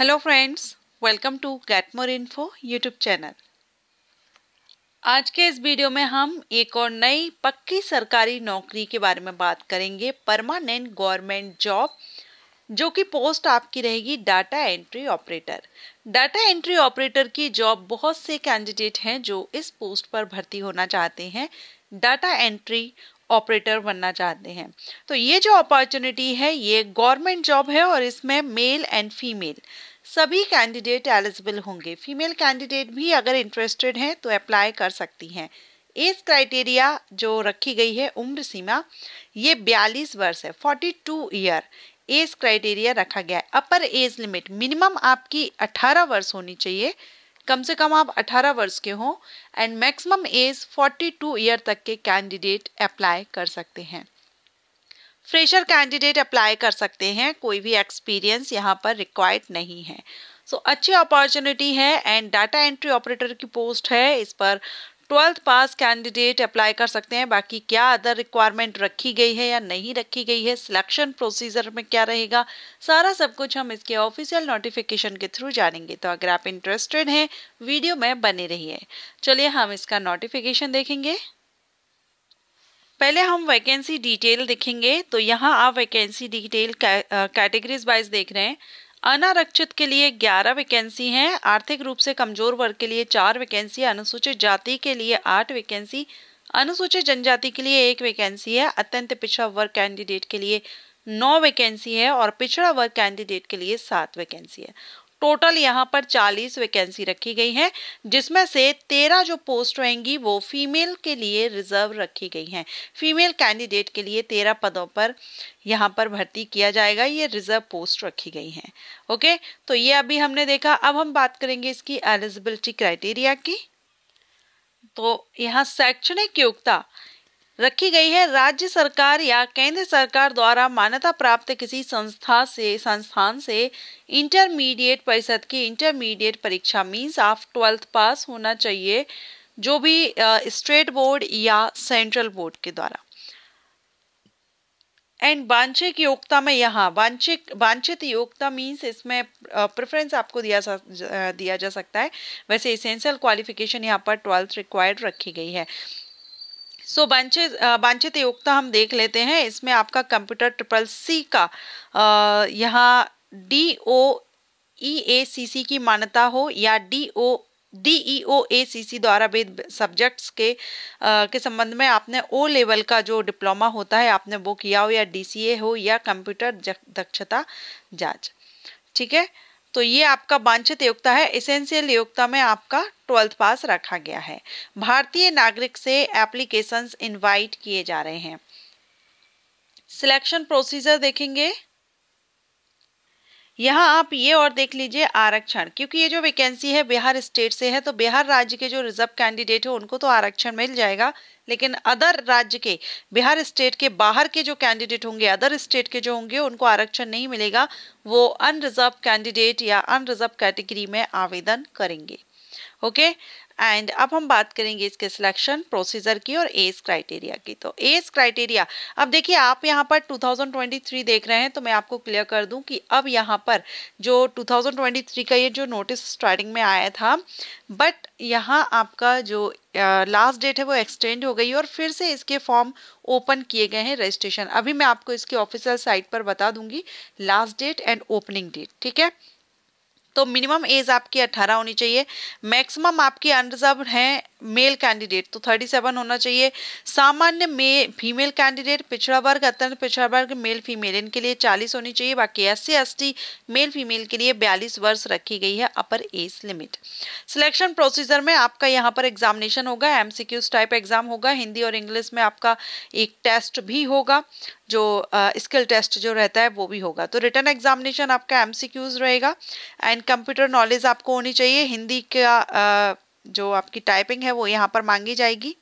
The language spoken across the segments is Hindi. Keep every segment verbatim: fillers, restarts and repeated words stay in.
Hello friends, welcome to get more info YouTube channel. आज के इस वीडियो में हम एक और नई पक्की सरकारी नौकरी के बारे में बात करेंगे, परमानेंट गवर्नमेंट जॉब, जो कि पोस्ट आपकी रहेगी data entry operator. Data entry operator की जॉब बहुत से कैंडिडेट हैं जो इस पोस्ट पर भर्ती होना चाहते हैं, डाटा एंट्री ऑपरेटर बनना चाहते हैं। तो ये जो अपॉर्चुनिटी है ये गवर्नमेंट जॉब है और इसमें मेल एंड फीमेल सभी कैंडिडेट एलिजिबल होंगे। फीमेल कैंडिडेट भी अगर इंटरेस्टेड हैं तो अप्लाई कर सकती हैं। एज क्राइटेरिया जो रखी गई है, उम्र सीमा, ये बयालीस वर्ष है, बयालीस ईयर एज क्राइटेरिया रखा गया है। अपर एज लिमिट मिनिमम आपकी अठारह वर्ष होनी चाहिए, कम से कम आप अठारह वर्ष के हों, एंड मैक्सिमम एज बयालीस ईयर तक के कैंडिडेट अप्लाई कर सकते हैं। फ्रेशर कैंडिडेट अप्लाई कर सकते हैं, कोई भी एक्सपीरियंस यहाँ पर रिक्वायर्ड नहीं है। सो so, अच्छी अपॉर्चुनिटी है एंड डाटा एंट्री ऑपरेटर की पोस्ट है। इस पर ट्वेल्थ पास कैंडिडेट अप्लाई कर सकते हैं। बाकी क्या अदर रिक्वायरमेंट रखी गई है या नहीं रखी गई है, सिलेक्शन प्रोसीजर में क्या रहेगा, सारा सब कुछ हम इसके ऑफिशियल नोटिफिकेशन के थ्रू जानेंगे। तो अगर आप इंटरेस्टेड हैं वीडियो में बने रहिए। चलिए हम इसका नोटिफिकेशन देखेंगे। पहले हम वैकेंसी डिटेल देखेंगे। तो यहाँ आप वैकेंसी डिटेल कैटेगरीज वाइज देख रहे हैं। अनारक्षित के लिए ग्यारह वैकेंसी हैं, आर्थिक रूप से कमजोर वर्ग के लिए चार वैकेंसी, अनुसूचित जाति के लिए आठ वैकेंसी, अनुसूचित जनजाति के लिए एक वैकेंसी है, अत्यंत पिछड़ा वर्ग कैंडिडेट के लिए नौ वैकेंसी है और पिछड़ा वर्ग कैंडिडेट के लिए सात वैकेंसी है। टोटल यहाँ पर चालीस वैकेंसी रखी गई हैं, जिसमें से तेरह जो पोस्ट रहेंगी वो फीमेल के लिए रिजर्व रखी गई हैं। फीमेल कैंडिडेट के लिए तेरह पदों पर यहाँ पर भर्ती किया जाएगा, ये रिजर्व पोस्ट रखी गई हैं। ओके, तो ये अभी हमने देखा। अब हम बात करेंगे इसकी एलिजिबिलिटी क्राइटेरिया की। तो यहाँ शैक्षणिक योग्यता रखी गई है, राज्य सरकार या केंद्र सरकार द्वारा मान्यता प्राप्त किसी संस्था से संस्थान से इंटरमीडिएट परिषद की इंटरमीडिएट परीक्षा मीन्स ऑफ ट्वेल्थ पास होना चाहिए, जो भी स्टेट बोर्ड या सेंट्रल बोर्ड के द्वारा। एंड वांछित योग्यता में यहाँ वांछित वांछित योग्यता मीन्स इसमें प्रेफरेंस आपको दिया दिया जा सकता है। वैसे एसेंशियल क्वालिफिकेशन यहाँ पर ट्वेल्थ रिक्वायर्ड रखी गई है। सो वांछित वांछित योग्यता हम देख लेते हैं। इसमें आपका कंप्यूटर ट्रिपल सी का यहाँ डी ओ ई ए सी सी की मान्यता हो या डी ओ डी ई ओ ए सी सी द्वारा वेद सब्जेक्ट्स के आ, के संबंध में आपने ओ लेवल का जो डिप्लोमा होता है आपने वो किया हो, या डी सी ए हो, या कंप्यूटर दक्षता जांच। ठीक है, तो ये आपका वांछित योग्यता है। एसेंशियल योग्यता में आपका ट्वेल्थ पास रखा गया है। भारतीय नागरिक से एप्लीकेशंस इनवाइट किए जा रहे हैं। सिलेक्शन प्रोसीजर देखेंगे। यहाँ आप ये और देख लीजिए आरक्षण, क्योंकि ये जो वैकेंसी है बिहार स्टेट से है तो बिहार राज्य के जो रिजर्व कैंडिडेट हो उनको तो आरक्षण मिल जाएगा, लेकिन अदर राज्य के, बिहार स्टेट के बाहर के जो कैंडिडेट होंगे, अदर स्टेट के जो होंगे, उनको आरक्षण नहीं मिलेगा। वो अनरिजर्व कैंडिडेट या अनरिजर्व कैटेगरी में आवेदन करेंगे। ओके, एंड अब हम बात करेंगे इसके सिलेक्शन प्रोसीजर की और एज क्राइटेरिया की। तो एज क्राइटेरिया, अब देखिए आप यहाँ पर दो हज़ार तेईस देख रहे हैं, तो मैं आपको क्लियर कर दूं कि अब यहाँ पर जो दो हज़ार तेईस का ये जो नोटिस स्टार्टिंग में आया था, बट यहाँ आपका जो लास्ट डेट है वो एक्सटेंड हो गई और फिर से इसके फॉर्म ओपन किए गए हैं रजिस्ट्रेशन। अभी मैं आपको इसकी ऑफिशियल साइट पर बता दूंगी last date and opening date. ठीक है, तो मिनिमम एज आपकी अठारह होनी चाहिए, मैक्सिमम आपकी अनरिजर्व है मेल कैंडिडेट तो सैंतीस होना चाहिए, सामान्य में फीमेल कैंडिडेट, पिछड़ा वर्ग, अत्यंत पिछड़ा वर्ग, मेल फीमेल इनके लिए चालीस होनी चाहिए। बाकी S C S T male female के लिए बयालीस वर्ष रखी गई है upper age limit. Selection procedure में आपका यहाँ पर एग्जामिनेशन होगा, M C Qs type exam होगा, हिंदी और इंग्लिश में आपका एक टेस्ट भी होगा, जो स्किल uh, टेस्ट जो रहता है वो भी होगा। तो रिटन एग्जामिनेशन आपका एम सी क्यूज रहेगा एंड कंप्यूटर नॉलेज आपको होनी चाहिए, हिंदी का uh, जो आपकी टाइपिंग है वो यहाँ पर मांगी जाएगी।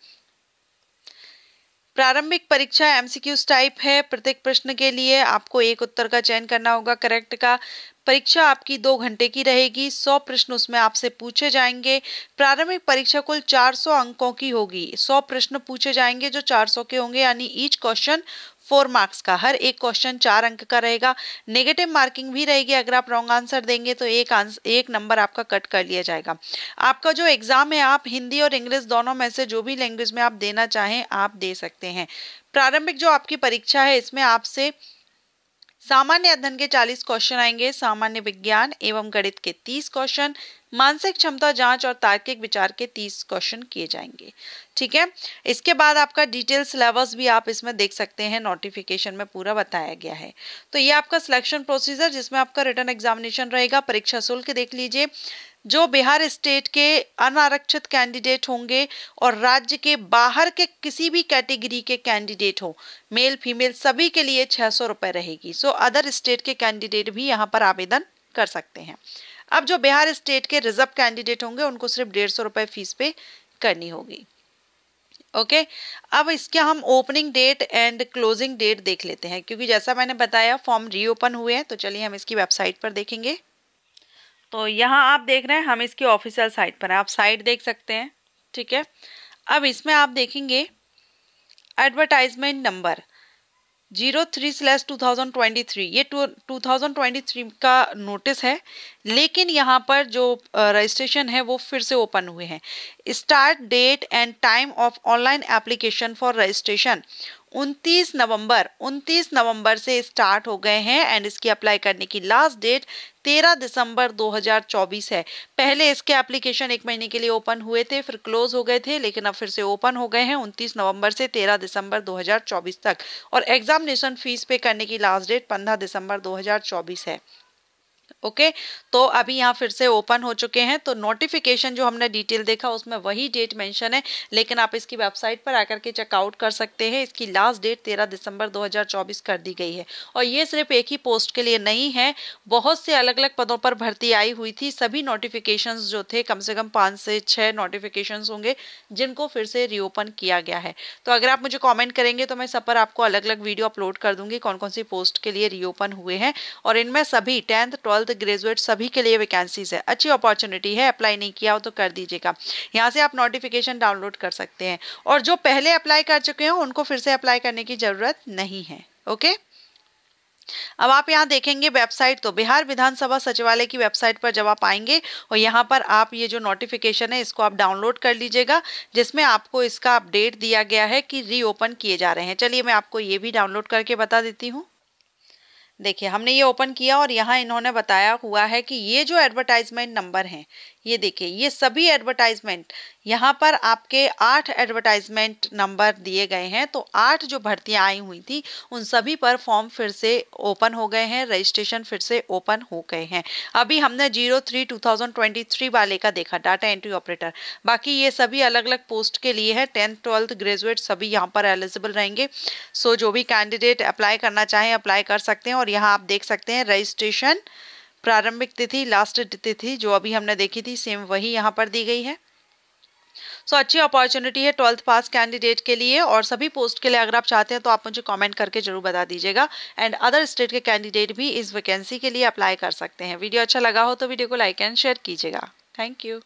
प्रारंभिक परीक्षा एमसीक्यूज टाइप है, प्रत्येक प्रश्न के लिए आपको एक उत्तर का चयन करना होगा करेक्ट का। परीक्षा आपकी दो घंटे की रहेगी, सौ प्रश्न उसमें आपसे पूछे जाएंगे। प्रारंभिक परीक्षा कुल चार सौ अंकों की होगी, सौ प्रश्न पूछे जाएंगे जो चार सौ के होंगे, यानी ईच क्वेश्चन फोर मार्क्स का। हर एक क्वेश्चन चार अंक का रहेगा, नेगेटिव मार्किंग भी रहेगी। अगर आप रॉन्ग आंसर देंगे तो एक एक नंबर आपका कट कर लिया जाएगा। आपका जो एग्जाम है, आप हिंदी और इंग्लिश दोनों में से जो भी लैंग्वेज में आप देना चाहें आप दे सकते हैं। प्रारंभिक जो आपकी परीक्षा है, इसमें आपसे सामान्य अध्ययन के चालीस क्वेश्चन आएंगे, सामान्य विज्ञान एवं गणित के तीस क्वेश्चन, मानसिक क्षमता जांच और तार्किक विचार के तीस क्वेश्चन किए जाएंगे। ठीक है, इसके बाद आपका डिटेल सिलेबस भी आप इसमें देख सकते हैं, नोटिफिकेशन में पूरा बताया गया है। तो ये आपका सिलेक्शन प्रोसीजर, जिसमें आपका रिटन एग्जामिनेशन रहेगा। परीक्षा शुल्क देख लीजिए, जो बिहार स्टेट के अनारक्षित कैंडिडेट होंगे और राज्य के बाहर के किसी भी कैटेगरी के कैंडिडेट हो, मेल फीमेल सभी के लिए छह सौ रुपए रहेगी। सो अदर स्टेट के कैंडिडेट भी यहाँ पर आवेदन कर सकते हैं। अब जो बिहार स्टेट के रिजर्व कैंडिडेट होंगे उनको सिर्फ डेढ़ सौ रुपए फीस पे करनी होगी। ओके, अब इसका हम opening date and closing date देख लेते हैं, क्योंकि जैसा मैंने बताया फॉर्म रीओपन हुए हैं। तो चलिए हम इसकी वेबसाइट पर देखेंगे। तो यहाँ आप देख रहे हैं, हम इसकी ऑफिशियल साइट पर हैं, आप साइट देख सकते हैं। ठीक है, अब इसमें आप देखेंगे advertisement number zero three slash two thousand twenty three, ये टू थाउजेंड ट्वेंटी थ्री का नोटिस है, लेकिन यहाँ पर जो रजिस्ट्रेशन है वो फिर से ओपन हुए हैं। Start date and time of online application for registration उनतीस नवंबर, उनतीस नवंबर से स्टार्ट हो गए हैं एंड इसकी अप्लाई करने की लास्ट डेट तेरह दिसंबर दो हज़ार चौबीस है। पहले इसके एप्लीकेशन एक महीने के लिए ओपन हुए थे, फिर क्लोज हो गए थे, लेकिन अब फिर से ओपन हो गए हैं उनतीस नवंबर से तेरह दिसंबर दो हज़ार चौबीस तक। और एग्जामिनेशन फीस पे करने की लास्ट डेट पंद्रह दिसंबर दो हज़ार चौबीस है। ओके okay, तो अभी यहाँ फिर से ओपन हो चुके हैं। तो नोटिफिकेशन जो हमने डिटेल देखा उसमें वही डेट मेंशन है, लेकिन आप इसकी वेबसाइट पर आकर के चेकआउट कर सकते हैं। इसकी लास्ट डेट तेरह दिसंबर दो हज़ार चौबीस कर दी गई है। और ये सिर्फ एक ही पोस्ट के लिए नहीं है, बहुत से अलग अलग पदों पर भर्ती आई हुई थी। सभी नोटिफिकेशंस जो थे, कम से कम पाँच से छः नोटिफिकेशंस होंगे जिनको फिर से रीओपन किया गया है। तो अगर आप मुझे कॉमेंट करेंगे तो मैं सब पर आपको अलग अलग वीडियो अपलोड कर दूँगी, कौन कौन सी पोस्ट के लिए रीओपन हुए हैं। और इनमें सभी टेंथ ट्वेल्थ ग्रेजुएट सभी के लिए वैकेंसीज है, अच्छी अपॉर्चुनिटी है। अप्लाई नहीं किया हो तो कर दीजिएगा। यहाँ से आप नोटिफिकेशन डाउनलोड कर सकते हैं, और जो पहले अप्लाई कर चुके हैं उनको फिर से अप्लाई करने की जरूरत नहीं है। ओके, अब आप यहाँ देखेंगे वेबसाइट, तो बिहार विधानसभा सचिवालय की वेबसाइट पर जब आप आएंगे और यहाँ पर आप ये जो नोटिफिकेशन है इसको आप डाउनलोड कर लीजिएगा, जिसमें आपको इसका अपडेट दिया गया है कि रीओपन किए जा रहे हैं। चलिए मैं आपको ये भी डाउनलोड करके बता देती हूँ। देखिए, हमने ये ओपन किया और यहाँ इन्होंने बताया हुआ है कि ये जो एडवर्टाइजमेंट नंबर हैं, ये देखिए, ये सभी एडवर्टाइजमेंट यहाँ पर आपके आठ एडवर्टाइजमेंट नंबर दिए गए हैं। तो आठ जो भर्तियाँ आई हुई थी उन सभी पर फॉर्म फिर से ओपन हो गए हैं, रजिस्ट्रेशन फिर से ओपन हो गए हैं। अभी हमने zero three two thousand twenty three वाले का देखा, डाटा एंट्री ऑपरेटर। बाकी ये सभी अलग अलग पोस्ट के लिए है, टेंथ ट्वेल्थ ग्रेजुएट सभी यहाँ पर एलिजिबल रहेंगे। सो जो भी कैंडिडेट अप्लाई करना चाहें अप्लाई कर सकते हैं। और यहाँ आप देख सकते हैं रजिस्ट्रेशन प्रारंभिक तिथि, लास्ट तिथि जो अभी हमने देखी थी सेम वही यहाँ पर दी गई है। सो so, अच्छी अपॉर्चुनिटी है ट्वेल्थ पास कैंडिडेट के लिए। और सभी पोस्ट के लिए अगर आप चाहते हैं तो आप मुझे कमेंट करके जरूर बता दीजिएगा। एंड अदर स्टेट के कैंडिडेट भी इस वैकेंसी के लिए अप्लाई कर सकते हैं। वीडियो अच्छा लगा हो तो वीडियो को लाइक एंड शेयर कीजिएगा। Thank you.